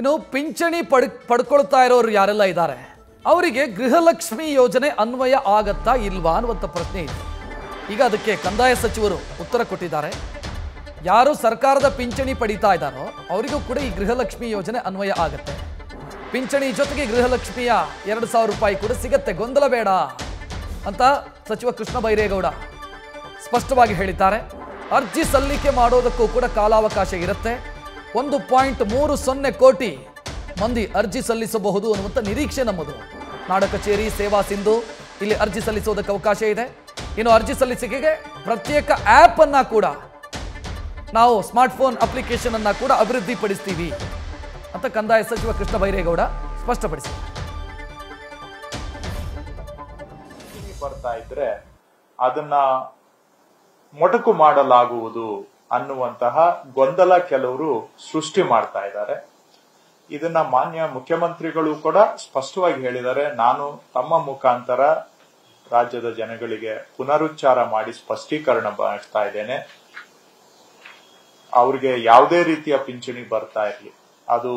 ಇನ್ನು ಪಿಂಚಣಿ ಪಡ್ಕೊಳ್ತಾ ಇರೋರು ಯಾರೆಲ್ಲ ಇದ್ದಾರೆ ಅವರಿಗೆ ಗೃಹಲಕ್ಷ್ಮಿ ಯೋಜನೆ ಅನ್ವಯ ಆಗುತ್ತಾ ಇಲ್ವಾ ಅನ್ನುವಂತ ಪ್ರಶ್ನೆ ಇದೆ. ಈಗ ಅದಕ್ಕೆ ಕಂದಾಯ ಸಚಿವರು ಉತ್ತರ ಕೊಟ್ಟಿದ್ದಾರೆ. ಯಾರು ಸರ್ಕಾರದ ಪಿಂಚಣಿ ಪಡಿತಾ ಇದ್ದಾರೋ ಅವರಿಗೂ ಕೂಡ ಈ ಗೃಹಲಕ್ಷ್ಮಿ ಯೋಜನೆ ಅನ್ವಯ ಆಗುತ್ತೆ. ಪಿಂಚಣಿ ಜೊತೆಗೆ ಗೃಹಲಕ್ಷ್ಮಿಯ 2000 ರೂಪಾಯಿ ಕೂಡ ಸಿಗುತ್ತೆ, ಗೊಂದಲ ಬೇಡ ಅಂತ ಸಚಿವ ಕೃಷ್ಣ ಬೈರೇಗೌಡ ಸ್ಪಷ್ಟವಾಗಿ ಹೇಳಿದ್ದಾರೆ. ಅರ್ಜಿ ಸಲ್ಲಿಕೆ ಮಾಡೋದಕ್ಕೂ ಕೂಡ ಕಾಲಾವಕಾಶ ಇರುತ್ತೆ. 1.30 ಕೋಟಿ ಮಂದಿ ಅರ್ಜಿ ಸಲ್ಲಿಸಬಹುದು ಅನ್ನುವಂತ ನಿರೀಕ್ಷೆ ನಮ್ಮದು. ನಾಡ ಕಚೇರಿ ಸೇವಾ ಸಿಂಧು ಇಲ್ಲಿ ಅರ್ಜಿ ಸಲ್ಲಿಸೋದಕ್ಕೆ ಅವಕಾಶ ಇದೆ. ಇನ್ನು ಅರ್ಜಿ ಸಲ್ಲಿಸಿಕೆಗೆ ಪ್ರತ್ಯೇಕ ಆ್ಯಪ್ ಅನ್ನ ಕೂಡ ನಾವು ಸ್ಮಾರ್ಟ್ಫೋನ್ ಅಪ್ಲಿಕೇಶನ್ ಅನ್ನ ಕೂಡ ಅಭಿವೃದ್ಧಿಪಡಿಸ್ತೀವಿ ಅಂತ ಕಂದಾಯ ಸಚಿವ ಕೃಷ್ಣ ಬೈರೇಗೌಡ ಸ್ಪಷ್ಟಪಡಿಸಿದ್ದಾರೆ. ಬರ್ತಾ ಇದ್ರೆ ಅದನ್ನ ಮೊಟಕು ಮಾಡಲಾಗುವುದು ಅನ್ನುವಂತಹ ಗೊಂದಲ ಕೆಲವರು ಸೃಷ್ಟಿ ಮಾಡ್ತಾ ಇದ್ದಾರೆ. ಇದನ್ನ ಮಾನ್ಯ ಮುಖ್ಯಮಂತ್ರಿಗಳು ಕೂಡ ಸ್ಪಷ್ಟವಾಗಿ ಹೇಳಿದ್ದಾರೆ. ನಾನು ತಮ್ಮ ಮುಖಾಂತರ ರಾಜ್ಯದ ಜನಗಳಿಗೆ ಪುನರುಚ್ಚಾರ ಮಾಡಿ ಸ್ಪಷ್ಟೀಕರಣ ಮಾಡ್ತಾ ಇದ್ದೇನೆ. ಅವ್ರಿಗೆ ಯಾವುದೇ ರೀತಿಯ ಪಿಂಚಣಿ ಬರ್ತಾ ಇರಲಿ, ಅದು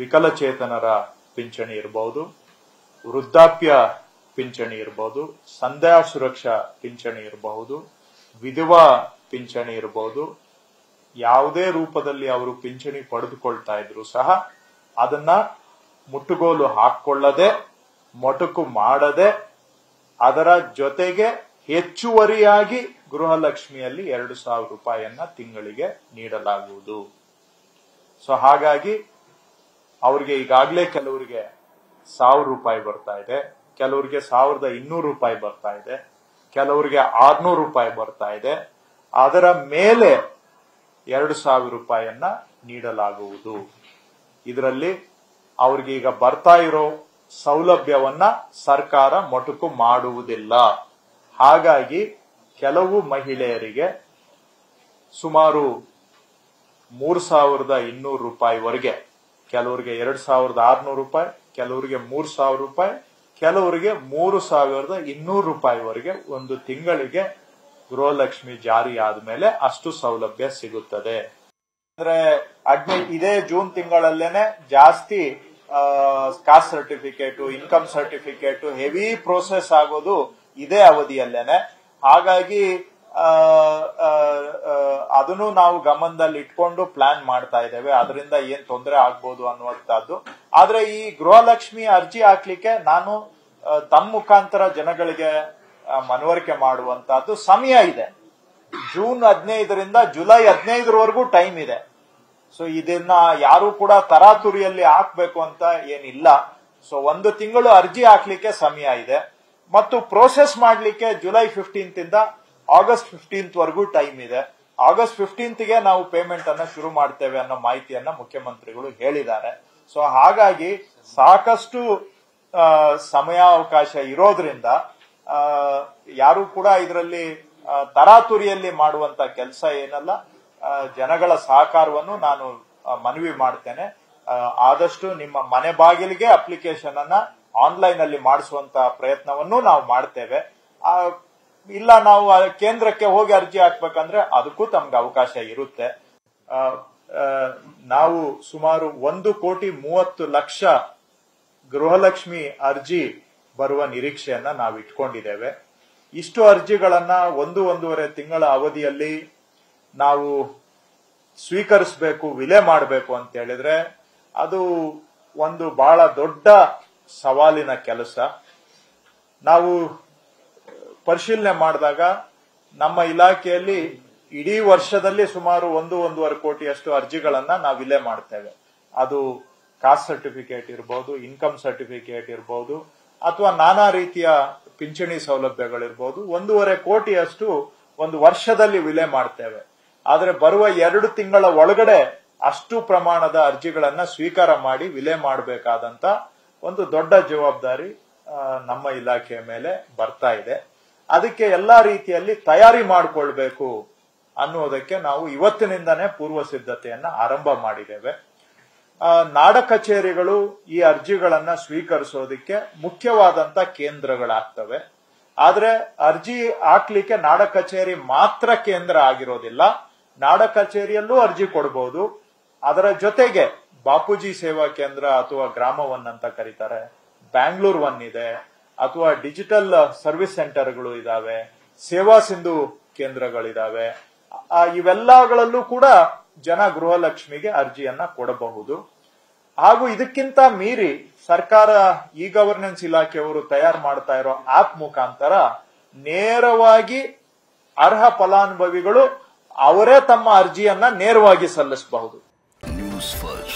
ವಿಕಲಚೇತನರ ಪಿಂಚಣಿ ಇರಬಹುದು, ವೃದ್ಧಾಪ್ಯ ಪಿಂಚಣಿ ಇರಬಹುದು, ಸಂಧ್ಯಾ ಸುರಕ್ಷಾ ಪಿಂಚಣಿ ಇರಬಹುದು, ವಿಧವಾ ಪಿಂಚಣಿ ಇರಬಹುದು, ಯಾವುದೇ ರೂಪದಲ್ಲಿ ಅವರು ಪಿಂಚಣಿ ಪಡೆದುಕೊಳ್ತಾ ಇದ್ರು ಸಹ ಅದನ್ನ ಮುಟ್ಟುಗೋಲು ಹಾಕೊಳ್ಳದೆ ಮೊಟಕು ಮಾಡದೆ ಅದರ ಜೊತೆಗೆ ಹೆಚ್ಚುವರಿಯಾಗಿ ಗೃಹಲಕ್ಷ್ಮಿಯಲ್ಲಿ 2000 ರೂಪಾಯಿಯನ್ನ ತಿಂಗಳಿಗೆ ನೀಡಲಾಗುವುದು. ಸೊ ಹಾಗಾಗಿ ಅವರಿಗೆ ಈಗಾಗಲೇ ಕೆಲವರಿಗೆ 1000 ರೂಪಾಯಿ ಬರ್ತಾ ಇದೆ, ಕೆಲವರಿಗೆ 1200 ರೂಪಾಯಿ ಬರ್ತಾ ಇದೆ, ಕೆಲವರಿಗೆ 600 ರೂಪಾಯಿ ಬರ್ತಾ ಇದೆ. ಅದರ ಮೇಲೆ 2000 ರೂಪಾಯಿಯನ್ನ ನೀಡಲಾಗುವುದು. ಇದರಲ್ಲಿ ಅವ್ರಿಗೆ ಈಗ ಬರ್ತಾ ಇರೋ ಸೌಲಭ್ಯವನ್ನ ಸರ್ಕಾರ ಮೊಟಕು ಮಾಡುವುದಿಲ್ಲ. ಹಾಗಾಗಿ ಕೆಲವು ಮಹಿಳೆಯರಿಗೆ ಸುಮಾರು 3200 ರೂಪಾಯಿವರೆಗೆ, ಕೆಲವರಿಗೆ 2600 ರೂಪಾಯಿ, ಕೆಲವರಿಗೆ 3000 ರೂಪಾಯಿ, ಕೆಲವರಿಗೆ 3200 ರೂಪಾಯಿವರೆಗೆ ಒಂದು ತಿಂಗಳಿಗೆ ಗೃಹಲಕ್ಷ್ಮಿ ಜಾರಿ ಆದ್ಮೇಲೆ ಅಷ್ಟು ಸೌಲಭ್ಯ ಸಿಗುತ್ತದೆ. ಅಂದ್ರೆ ಇದೇ ಜೂನ್ ತಿಂಗಳಲ್ಲೇನೆ ಜಾಸ್ತಿ caste certificate, income certificate heavy process ಆಗೋದು ಇದೇ ಅವಧಿಯಲ್ಲೇನೆ. ಹಾಗಾಗಿ ಅದನ್ನು ನಾವು ಗಮನದಲ್ಲಿ ಇಟ್ಕೊಂಡು ಪ್ಲಾನ್ ಮಾಡ್ತಾ ಇದ್ದೇವೆ. ಅದರಿಂದ ಏನ್ ತೊಂದರೆ ಆಗ್ಬೋದು ಅನ್ನುವಂಥದ್ದು. ಆದ್ರೆ ಈ ಗೃಹಲಕ್ಷ್ಮಿ ಅರ್ಜಿ ಹಾಕ್ಲಿಕ್ಕೆ ನಾನು ತಮ್ಮ ಮುಖಾಂತರ ಜನಗಳಿಗೆ ಮನವರಿಕೆ ಮಾಡುವಂತಹದ್ದು. ಸಮಯ ಇದೆ, ಜೂನ್ 15 ಜುಲೈ 15 ಟೈಮ್ ಇದೆ. ಸೊ ಇದನ್ನ ಯಾರು ಕೂಡ ತರಾತುರಿಯಲ್ಲಿ ಹಾಕ್ಬೇಕು ಅಂತ ಏನಿಲ್ಲ. ಸೊ ಒಂದು ತಿಂಗಳು ಅರ್ಜಿ ಹಾಕ್ಲಿಕ್ಕೆ ಸಮಯ ಇದೆ ಮತ್ತು ಪ್ರೋಸೆಸ್ ಮಾಡ್ಲಿಕ್ಕೆ ಜುಲೈ 15 ಆಗಸ್ಟ್ 15 ಟೈಮ್ ಇದೆ. ಆಗಸ್ಟ್ 15 ನಾವು ಪೇಮೆಂಟ್ ಅನ್ನ ಶುರು ಮಾಡ್ತೇವೆ ಅನ್ನೋ ಮಾಹಿತಿಯನ್ನ ಮುಖ್ಯಮಂತ್ರಿಗಳು ಹೇಳಿದ್ದಾರೆ. ಸೊ ಹಾಗಾಗಿ ಸಾಕಷ್ಟು ಸಮಯಾವಕಾಶ ಇರೋದ್ರಿಂದ ಯಾರು ಕೂಡ ಇದರಲ್ಲಿ ತರಾತುರಿಯಲ್ಲಿ ಮಾಡುವಂತ ಕೆಲಸ ಏನಲ್ಲ. ಜನಗಳ ಸಹಕಾರವನ್ನು ನಾನು ಮನವಿ ಮಾಡ್ತೇನೆ. ಆದಷ್ಟು ನಿಮ್ಮ ಮನೆ ಬಾಗಿಲಿಗೆ ಅಪ್ಲಿಕೇಶನ್ ಅನ್ನ ಆನ್ಲೈನ್ ಅಲ್ಲಿ ಮಾಡಿಸುವಂತ ಪ್ರಯತ್ನವನ್ನು ನಾವು ಮಾಡ್ತೇವೆ. ಇಲ್ಲ ನಾವು ಕೇಂದ್ರಕ್ಕೆ ಹೋಗಿ ಅರ್ಜಿ ಹಾಕ್ಬೇಕಂದ್ರೆ ಅದಕ್ಕೂ ತಮ್ಗೆ ಅವಕಾಶ ಇರುತ್ತೆ. ನಾವು ಸುಮಾರು 1,30,00,000 ಗೃಹಲಕ್ಷ್ಮಿ ಅರ್ಜಿ ಬರುವ ನಿರೀಕ್ಷೆಯನ್ನ ನಾವು ಇಟ್ಕೊಂಡಿದ್ದೇವೆ. ಇಷ್ಟು ಅರ್ಜಿಗಳನ್ನ 1-1.5 ತಿಂಗಳ ಅವಧಿಯಲ್ಲಿ ನಾವು ಸ್ವೀಕರಿಸಬೇಕು, ವಿಲೆ ಮಾಡಬೇಕು ಅಂತ ಹೇಳಿದ್ರೆ ಅದು ಒಂದು ಬಹಳ ದೊಡ್ಡ ಸವಾಲಿನ ಕೆಲಸ. ನಾವು ಪರಿಶೀಲನೆ ಮಾಡಿದಾಗ ನಮ್ಮ ಇಲಾಖೆಯಲ್ಲಿ ಇಡೀ ವರ್ಷದಲ್ಲಿ ಸುಮಾರು 1-1.5 ಕೋಟಿಯಷ್ಟು ಅರ್ಜಿಗಳನ್ನ ನಾವು ವಿಲೆ ಮಾಡ್ತೇವೆ. ಅದು ಕಾಸ್ಟ್ ಸರ್ಟಿಫಿಕೇಟ್ ಇರಬಹುದು, ಇನ್ಕಮ್ ಸರ್ಟಿಫಿಕೇಟ್ ಇರಬಹುದು, ಅಥವಾ ನಾನಾ ರೀತಿಯ ಪಿಂಚಣಿ ಸೌಲಭ್ಯಗಳಿರ್ಬಹುದು. 1.5 ಕೋಟಿಯಷ್ಟು ಒಂದು ವರ್ಷದಲ್ಲಿ ವಿಲೆ ಮಾಡ್ತೇವೆ. ಆದರೆ ಬರುವ 2 ತಿಂಗಳ ಒಳಗಡೆ ಅಷ್ಟು ಪ್ರಮಾಣದ ಅರ್ಜಿಗಳನ್ನ ಸ್ವೀಕಾರ ಮಾಡಿ ವಿಲೆ ಮಾಡಬೇಕಾದಂತ ಒಂದು ದೊಡ್ಡ ಜವಾಬ್ದಾರಿ ನಮ್ಮ ಇಲಾಖೆಯ ಮೇಲೆ ಬರ್ತಾ ಇದೆ. ಅದಕ್ಕೆ ಎಲ್ಲಾ ರೀತಿಯಲ್ಲಿ ತಯಾರಿ ಮಾಡಿಕೊಳ್ಬೇಕು ಅನ್ನುವುದಕ್ಕೆ ನಾವು ಇವತ್ತಿನಿಂದನೇ ಪೂರ್ವ ಸಿದ್ಧತೆಯನ್ನ ಆರಂಭ ಮಾಡಿದ್ದೇವೆ. ನಾಡ ಕಚೇರಿಗಳು ಈ ಅರ್ಜಿಗಳನ್ನ ಸ್ವೀಕರಿಸೋದಕ್ಕೆ ಮುಖ್ಯವಾದಂತ ಕೇಂದ್ರಗಳಾಗ್ತವೆ. ಆದ್ರೆ ಅರ್ಜಿ ಹಾಕ್ಲಿಕ್ಕೆ ನಾಡ ಕಚೇರಿ ಮಾತ್ರ ಕೇಂದ್ರ ಆಗಿರೋದಿಲ್ಲ. ನಾಡ ಕಚೇರಿಯಲ್ಲೂ ಅರ್ಜಿ ಕೊಡಬಹುದು. ಅದರ ಜೊತೆಗೆ बापूजी सेवा केंद्र अथवा ग्रामवन अंत करीतारे बैंगलूर वन इदे अथवा डिजिटल सर्विस सेंटर सेवा सिंधु केंद्रगळिदावे इवेल्लगळಲ್ಲೂ ಕೂಡ जन ಗೃಹಲಕ್ಷ್ಮಿಗೆ ಅರ್ಜಿಯನ್ನ ಕೊಡಬಹುದು ಹಾಗೂ ಇದಕ್ಕಿಂತ ಮೀರಿ ಸರ್ಕಾರ ಈ ಗವರ್ನೆನ್ಸ್ ಇಲಾಖೆಯವರು ತಯಾರು ಮಾಡ್ತಾ ಇರೋ ಆಪ್ ಮುಖಾಂತರ ನೇರವಾಗಿ ಅರ್ಹ ಫಲಾನುಭವಿಗಳು ಅವರೇ ತಮ್ಮ ಅರ್ಜಿಯನ್ನ ನೇರವಾಗಿ ಸಲ್ಲಿಸಬಹುದು ನ್ಯೂಸ್ ಫಸ್ಟ್